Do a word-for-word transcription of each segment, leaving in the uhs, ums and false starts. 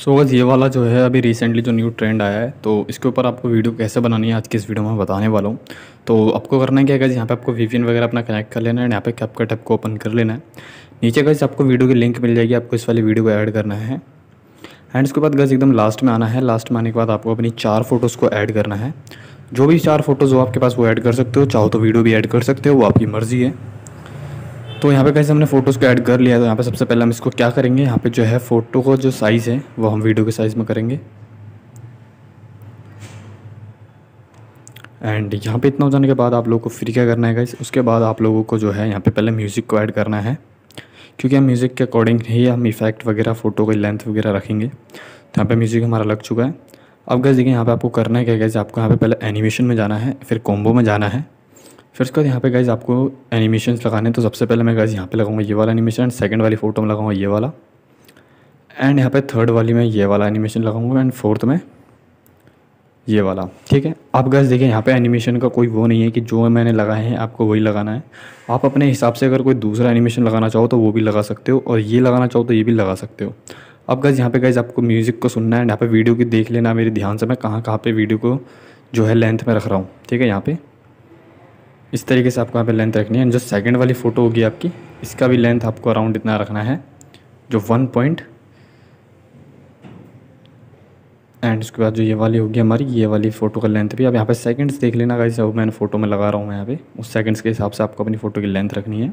सो so, ये वाला जो है अभी रिसेंटली जो न्यू ट्रेंड आया है, तो इसके ऊपर आपको वीडियो कैसे बनानी है आज की इस वीडियो में बताने वाला हूँ। तो आपको करना है क्या गाइस, यहाँ पे आपको वीपीएन वगैरह अपना कनेक्ट कर लेना है, यहाँ पे कैपकट ऐप को ओपन कर लेना है। नीचे गाइस आपको वीडियो की लिंक मिल जाएगी, आपको इस वाली वीडियो को ऐड करना है। एंड इसके बाद गाइस एकदम लास्ट में आना है। लास्ट में आने के बाद आपको अपनी चार फोटोज़ को ऐड करना है। जो भी चार फोटोज़ हो आपके पास वो ऐड कर सकते हो, चाहो तो वीडियो भी ऐड कर सकते हो, वो आपकी मर्ज़ी है। तो यहाँ पे कैसे हमने फ़ोटोज़ को ऐड कर लिया, तो यहाँ पे सबसे पहले हम इसको क्या करेंगे, यहाँ पे जो है फ़ोटो को जो साइज़ है वो हम वीडियो के साइज़ में करेंगे। एंड यहाँ पे इतना हो जाने के बाद आप लोगों को फिर क्या करना है गाइस, उसके बाद आप लोगों को जो है यहाँ पे पहले म्यूज़िक को ऐड करना है, क्योंकि हम म्यूज़िक के अकॉर्डिंग ही हम इफ़ेक्ट वगैरह फ़ोटो की लेंथ वगैरह रखेंगे। तो यहाँ पर म्यूज़िक हमारा लग चुका है। अब गाइस देखिए यहाँ पर आपको करना है क्या गाइस, आपको यहाँ पर पहले एनिमेशन में जाना है, फिर कॉम्बो में जाना है, फिर उसके बाद यहाँ पे गाइज आपको एनिमेशन लगाने हैं। तो सबसे पहले मैं गाइज यहाँ पे लगाऊंगा ये वाला एनिमेशन, सेकंड वाली फ़ोटो में लगाऊंगा ये वाला, एंड यहाँ पे थर्ड वाली में ये वाला एनिमेशन लगाऊंगा, एंड फोर्थ में ये वाला। ठीक है, आप गाइज देखिए यहाँ पे एनिमेशन का कोई वो नहीं है कि जो मैंने लगाए हैं आपको वही लगाना है। आप अपने हिसाब से अगर कोई दूसरा एनिमेशन लगाना चाहो तो वो भी लगा सकते हो, और ये लगाना चाहो तो ये भी लगा सकते हो। अब गाइज यहाँ पे गाइज आपको म्यूज़िक को सुनना है, यहाँ पर वीडियो की देख लेना मेरे ध्यान से मैं कहाँ कहाँ पर वीडियो को जो है लेंथ में रख रहा हूँ। ठीक है, यहाँ पर इस तरीके से आपको यहाँ पे लेंथ रखनी है। जो सेकंड वाली फ़ोटो होगी आपकी, इसका भी लेंथ आपको अराउंड इतना रखना है, जो वन पॉइंट एंड उसके बाद जो ये वाली होगी हमारी, ये वाली फ़ोटो का लेंथ भी। अब यहाँ पे सेकंड्स देख लेना गाइस, अब मैंने फ़ोटो में लगा रहा हूँ यहाँ पे, उस सेकंड्स के हिसाब से आपको अपनी फ़ोटो की लेंथ रखनी है।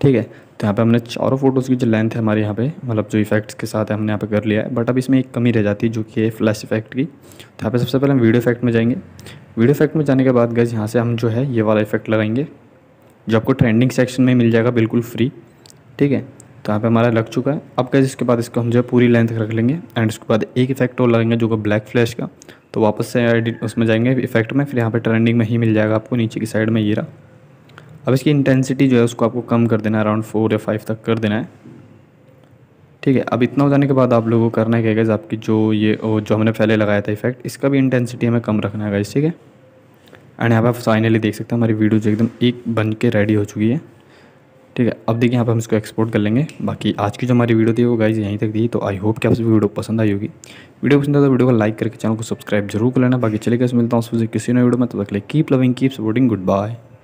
ठीक है, तो यहाँ पे हमने चारों फोटोज़ की जो लेंथ है हमारे यहाँ पे, मतलब जो इफेक्ट्स के साथ है हमने यहाँ पे कर लिया है। बट अब इसमें एक कमी रह जाती है जो कि है फ्लैश इफेक्ट की। तो यहाँ पे सबसे पहले हम वीडियो इफेक्ट में जाएंगे। वीडियो इफेक्ट में जाने के बाद गाइस यहाँ से हम जो है ये वाला इफेक्ट लगाएंगे, जो आपको ट्रेंडिंग सेक्शन में मिल जाएगा बिल्कुल फ्री। ठीक है, तो यहाँ पर हमारा लग चुका है। अब गाइस इसके बाद इसको हम जो है पूरी लेंथ रख लेंगे, एंड उसके बाद एक इफेक्ट और लगाएंगे जो कि ब्लैक फ्लैश का। तो वापस से एडिट उसमें जाएंगे इफेक्ट में, फिर यहाँ पर ट्रेंडिंग में ही मिल जाएगा आपको नीचे की साइड में ये रहा। अब इसकी इंटेंसिटी जो है उसको आपको कम कर देना है, अराउंड फोर या फाइव तक कर देना है। ठीक है, अब इतना हो जाने के बाद आप लोगों को करना है क्या गाइस, आपकी जो ये जो हमने पहले लगाया था इफेक्ट, इसका भी इंटेंसिटी हमें कम रखना है गाइस। ठीक है, एंड यहाँ पर आप फाइनली देख सकते हैं हमारी वीडियो जो एकदम एक बन के रेडी हो चुकी है। ठीक है, अब देखिए यहाँ पर हम इसको एक्सपोर्ट कर लेंगे। बाकी आज की जो हमारी वीडियो थी वो गाइस यहीं तक थी। तो आई होप कि आपसे वीडियो पसंद आई होगी। वीडियो पसंद आए तो वीडियो को लाइक करके चैनल को सब्सक्राइब जरूर कर लेना। बाकी चलिए गाइस मिलता हूँ उससे किसी नए वीडियो में, तब तक के लिए keep loving keep supporting, good bye.